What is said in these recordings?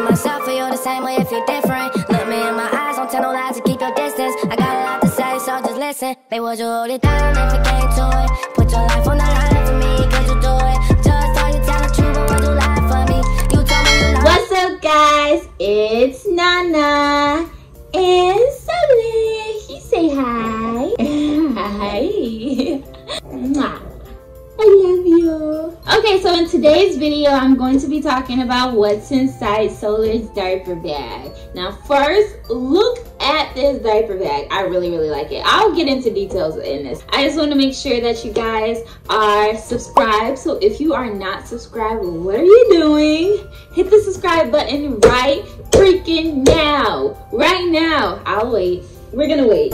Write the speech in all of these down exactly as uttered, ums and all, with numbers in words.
to myself, for you're the same way if you're different. Look me in my eyes, don't tell no lies to keep your distance. I got a lot to say, so just listen. Babe, would you hold it down if it came to it? Put your life on the line for me, could you do it? Just all you tell the truth, but would you lie for me? You tell me you lie. What's up, guys? It's Nana and Sully. He say hi. Hi. I love you. Okay, so in today's video, I'm going to be talking about what's inside Solar's diaper bag. Now, first, look at this diaper bag. I really, really like it. I'll get into details in this. I just want to make sure that you guys are subscribed. So if you are not subscribed, what are you doing? Hit the subscribe button right freaking now. Right now. I'll wait. We're gonna wait.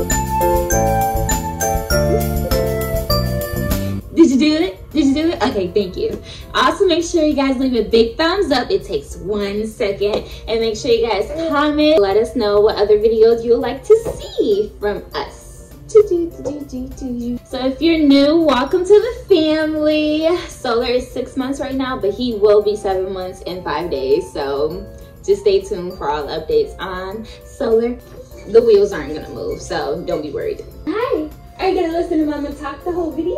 Did you do it? Did you do it? Okay, thank you. Also, make sure you guys leave a big thumbs up. It takes one second. And make sure you guys comment. Let us know what other videos you would like to see from us. So if you're new, welcome to the family. Solar is six months right now, but he will be seven months in five days. So just stay tuned for all updates on Solar. The wheels aren't going to move, so don't be worried. Hi. Are you going to listen to Mama talk the whole video?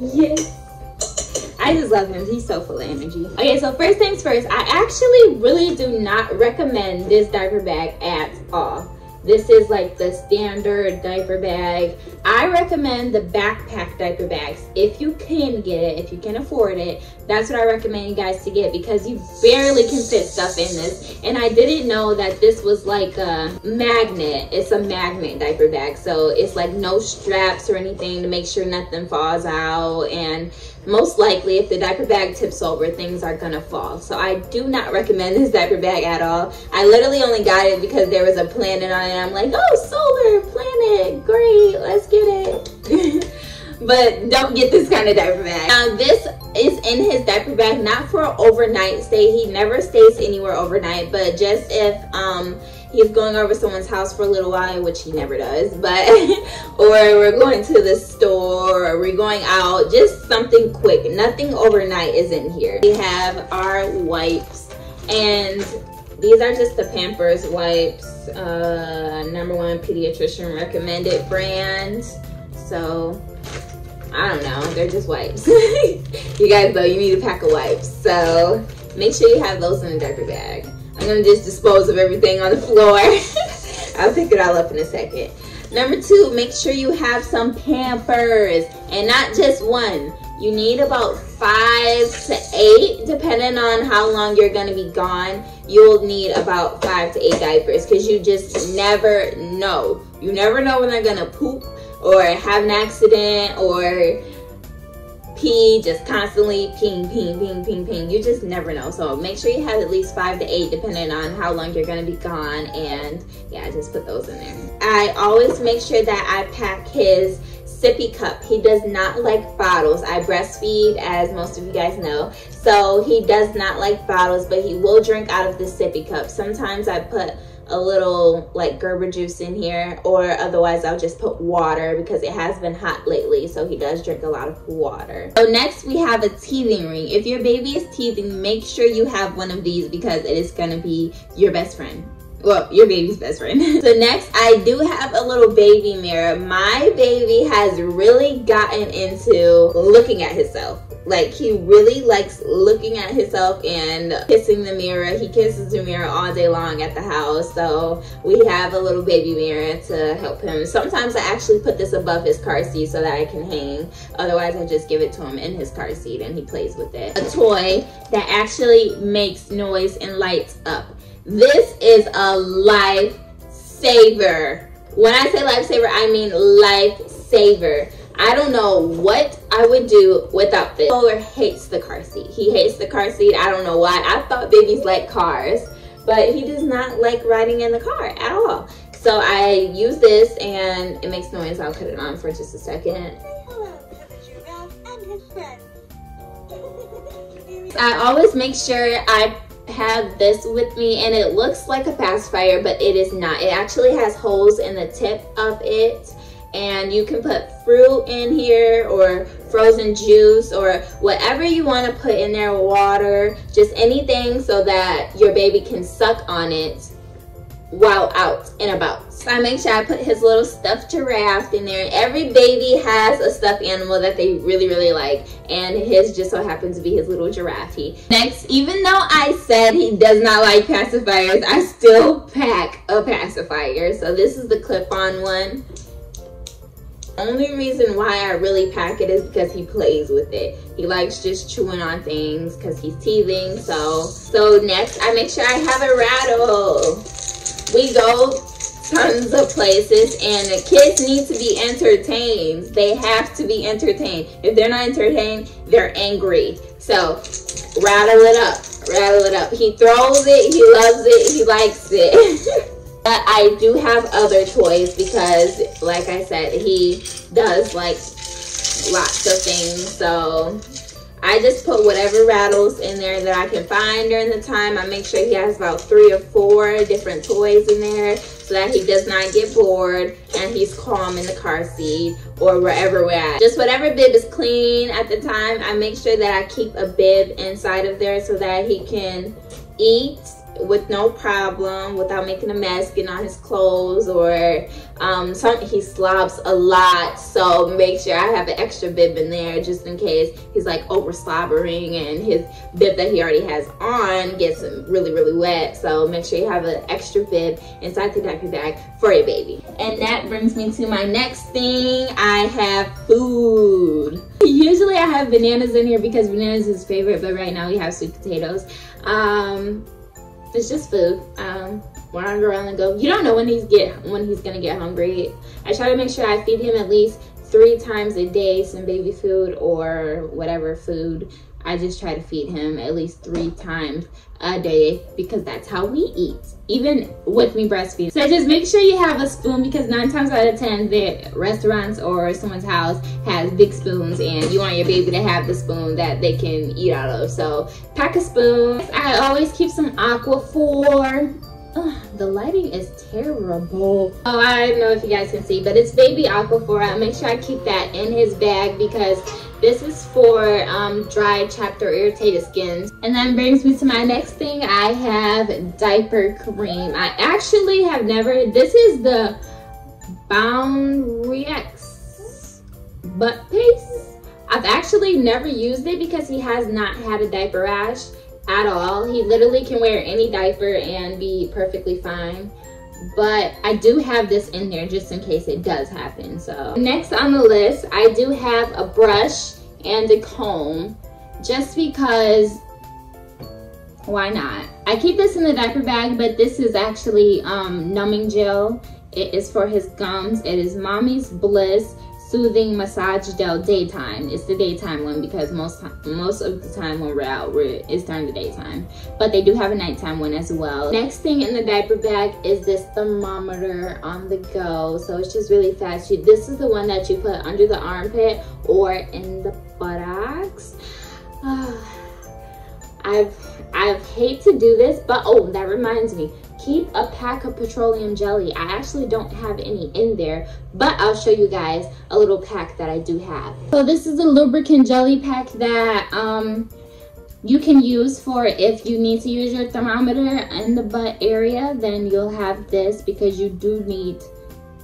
Yes, I just love him. He's so full of energy. Okay, so first things first, I actually really do not recommend this diaper bag at all. This is like the standard diaper bag. I recommend the backpack diaper bags if you can get it, if you can afford it. That's what I recommend you guys to get, because you barely can fit stuff in this. And I didn't know that this was like a magnet. It's a magnet diaper bag. So it's like no straps or anything to make sure nothing falls out. And most likely if the diaper bag tips over, things are gonna fall. So I do not recommend this diaper bag at all. I literally only got it because there was a planet on it. I'm like, oh, Solar, planet, great, let's get it. But don't get this kind of diaper bag. Now, this is in his diaper bag, not for an overnight stay. He never stays anywhere overnight, but just if um, he's going over someone's house for a little while, which he never does, but or we're going to the store, or we're going out, just something quick. Nothing overnight is in here. We have our wipes, and these are just the Pampers wipes, uh, number one pediatrician recommended brand. So, I don't know, they're just wipes. You guys though, you need a pack of wipes. So, make sure you have those in the diaper bag. I'm gonna just dispose of everything on the floor. I'll pick it all up in a second. Number two, make sure you have some Pampers, and not just one. You need about five to eight, depending on how long you're gonna be gone. You'll need about five to eight diapers, because you just never know. You never know when they're gonna poop or have an accident or pee, just constantly peeing, peeing, peeing, peeing, peeing. You just never know. So make sure you have at least five to eight, depending on how long you're gonna be gone. And yeah, just put those in there. I always make sure that I pack his sippy cup. He does not like bottles. I breastfeed, as most of you guys know, so he does not like bottles, but he will drink out of the sippy cup. Sometimes I put a little like Gerber juice in here, or otherwise I'll just put water, because it has been hot lately, so he does drink a lot of water. So next we have a teething ring. If your baby is teething, make sure you have one of these, because it is gonna be your best friend. Well, your baby's best friend. So next, I do have a little baby mirror. My baby has really gotten into looking at himself. Like, he really likes looking at himself and kissing the mirror. He kisses the mirror all day long at the house. So we have a little baby mirror to help him. Sometimes I actually put this above his car seat so that I can hang. Otherwise, I just give it to him in his car seat and he plays with it. A toy that actually makes noise and lights up. This is a lifesaver. When I say lifesaver, I mean lifesaver. I don't know what I would do without this. Solar hates the car seat. He hates the car seat. I don't know why. I thought babies like cars, but he does not like riding in the car at all. So I use this and it makes noise. I'll put it on for just a second. I always make sure I have this with me, and it looks like a pacifier, but it is not. It actually has holes in the tip of it, and you can put fruit in here or frozen juice or whatever you want to put in there, water, just anything so that your baby can suck on it while out and about. So I make sure I put his little stuffed giraffe in there. Every baby has a stuffed animal that they really, really like, and his just so happens to be his little giraffe. Next, even though I said he does not like pacifiers, I still pack a pacifier. So this is the clip-on one. Only reason why I really pack it is because he plays with it. He likes just chewing on things because he's teething. So, so next, I make sure I have a rattle. We go tons of places and the kids need to be entertained. They have to be entertained. If they're not entertained, they're angry. So rattle it up, rattle it up. He throws it, he loves it, he likes it. But I do have other toys because, like I said, he does like lots of things. So I just put whatever rattles in there that I can find during the time. I make sure he has about three or four different toys in there so that he does not get bored and he's calm in the car seat or wherever we're at. Just whatever bib is clean at the time, I make sure that I keep a bib inside of there so that he can eat with no problem without making a mess, getting on his clothes or um some, he slobs a lot, so make sure I have an extra bib in there just in case he's like over slobbering and his bib that he already has on gets really really wet. So make sure you have an extra bib inside the diaper bag for your baby. And that brings me to my next thing. I have food. Usually I have bananas in here because bananas is his favorite, but right now we have sweet potatoes. um It's just food. Um, when I go around and go, you don't know when he's get when he's gonna get hungry. I try to make sure I feed him at least three times a day some baby food or whatever food. I just try to feed him at least three times a day because that's how we eat, even with me breastfeeding. So just make sure you have a spoon because nine times out of ten, the restaurants or someone's house has big spoons and you want your baby to have the spoon that they can eat out of. So pack a spoon. I always keep some Aquaphor. Ugh, the lighting is terrible. Oh, I don't know if you guys can see, but it's baby Aquaphor. I make sure I keep that in his bag because this is for um, dry, chapped, or irritated skins. And that brings me to my next thing. I have diaper cream. I actually have never, this is the Boundrex Butt Paste. I've actually never used it because he has not had a diaper rash at all. He literally can wear any diaper and be perfectly fine. But I do have this in there just in case it does happen. So next on the list, I do have a brush and a comb just because why not? I keep this in the diaper bag, but this is actually um, numbing gel. It is for his gums. It is Mommy's Bliss Soothing Massage Gel Daytime. It's the daytime one because most most of the time when we're out, we're, it's during the daytime. But they do have a nighttime one as well. Next thing in the diaper bag is this thermometer on the go. So it's just really fast. You, this is the one that you put under the armpit or in the buttocks. Uh, I've I've hate to do this, but oh, that reminds me. Keep a pack of petroleum jelly. I actually don't have any in there, but I'll show you guys a little pack that I do have. So this is a lubricant jelly pack that um, you can use for if you need to use your thermometer in the butt area, then you'll have this because you do need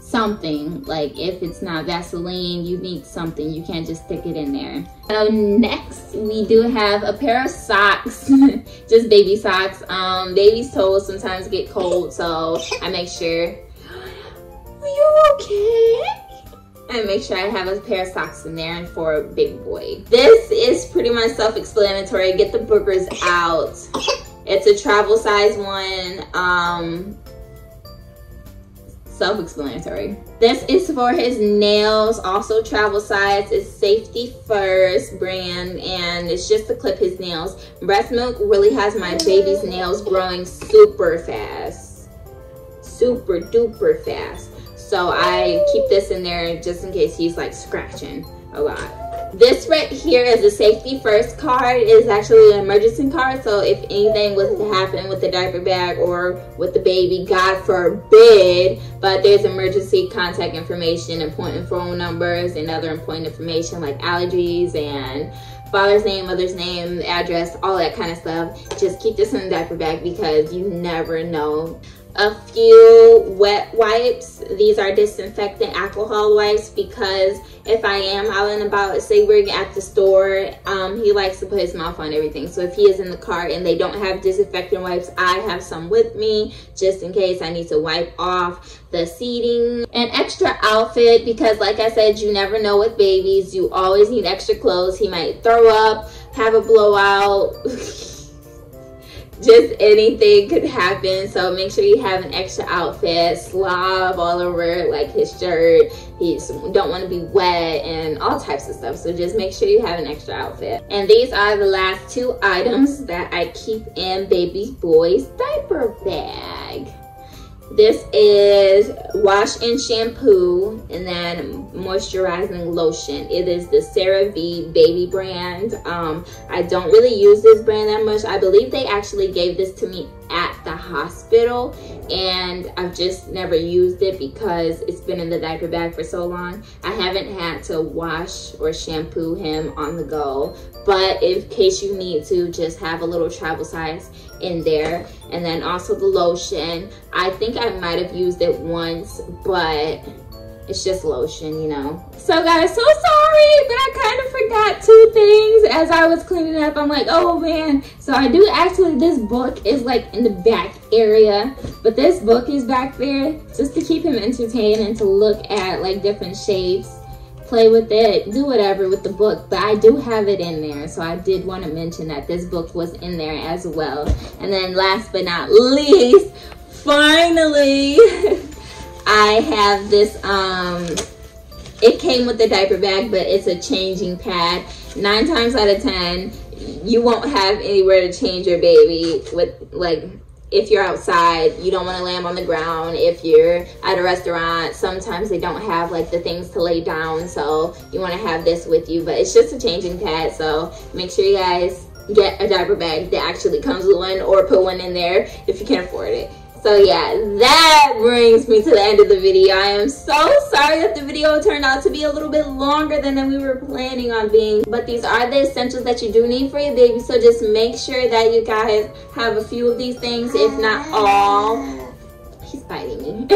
something. Like if it's not Vaseline, you need something. You can't just stick it in there. So next we do have a pair of socks. Just baby socks. Um baby's toes sometimes get cold, so I make sure are you okay? And make sure I have a pair of socks in there and for a big boy. This is pretty much self-explanatory. Get the boogers out. It's a travel size one. Um self-explanatory. This is for his nails, also travel size. It's Safety First brand and it's just to clip his nails. Breast milk really has my baby's nails growing super fast, super duper fast, so I keep this in there just in case he's like scratching a lot. This right here is the Safety First card. It is actually an emergency card, so if anything was to happen with the diaper bag or with the baby, God forbid, but there's emergency contact information, important phone numbers, and other important information like allergies and father's name, mother's name, address, all that kind of stuff. Just keep this in the diaper bag because you never know. A few wet wipes. These are disinfectant alcohol wipes because if I am out and about, say we're at the store, um, he likes to put his mouth on everything. So if he is in the car and they don't have disinfectant wipes, I have some with me just in case I need to wipe off the seating. An extra outfit because like I said, you never know with babies. You always need extra clothes. He might throw up, have a blowout. Just anything could happen, so make sure you have an extra outfit. Slob all over like his shirt. He don't want to be wet and all types of stuff, so just make sure you have an extra outfit. And these are the last two items that I keep in baby boy's diaper bag. This is wash and shampoo and then moisturizing lotion. It is the CeraVe baby brand. Um, I don't really use this brand that much. I believe they actually gave this to me at the hospital and I've just never used it because it's been in the diaper bag for so long. I haven't had to wash or shampoo him on the go, but in case you need to, just have a little travel size in there. And then also the lotion. I think I might have used it once, but it's just lotion, you know. So guys, so sorry, but I kind of forgot two things as I was cleaning up. I'm like, oh man. So I do actually, this book is like in the back area, but this book is back there just to keep him entertained and to look at like different shapes, play with it, do whatever with the book, but I do have it in there. So I did want to mention that this book was in there as well. And then last but not least, finally, I have this, um, it came with the diaper bag, but it's a changing pad. Nine times out of ten, you won't have anywhere to change your baby with, like, if you're outside, you don't want to lay them on the ground. If you're at a restaurant, sometimes they don't have like the things to lay down, so you want to have this with you, but it's just a changing pad, so make sure you guys get a diaper bag that actually comes with one or put one in there if you can't afford it. So yeah, that brings me to the end of the video. I am so sorry that the video turned out to be a little bit longer than we were planning on being, but these are the essentials that you do need for your baby, so just make sure that you guys have a few of these things, if not all. He's biting me.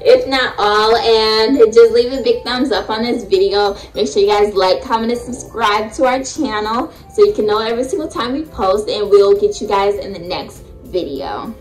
If not all, and just leave a big thumbs up on this video. Make sure you guys like, comment, and subscribe to our channel so you can know every single time we post, and we'll get you guys in the next video.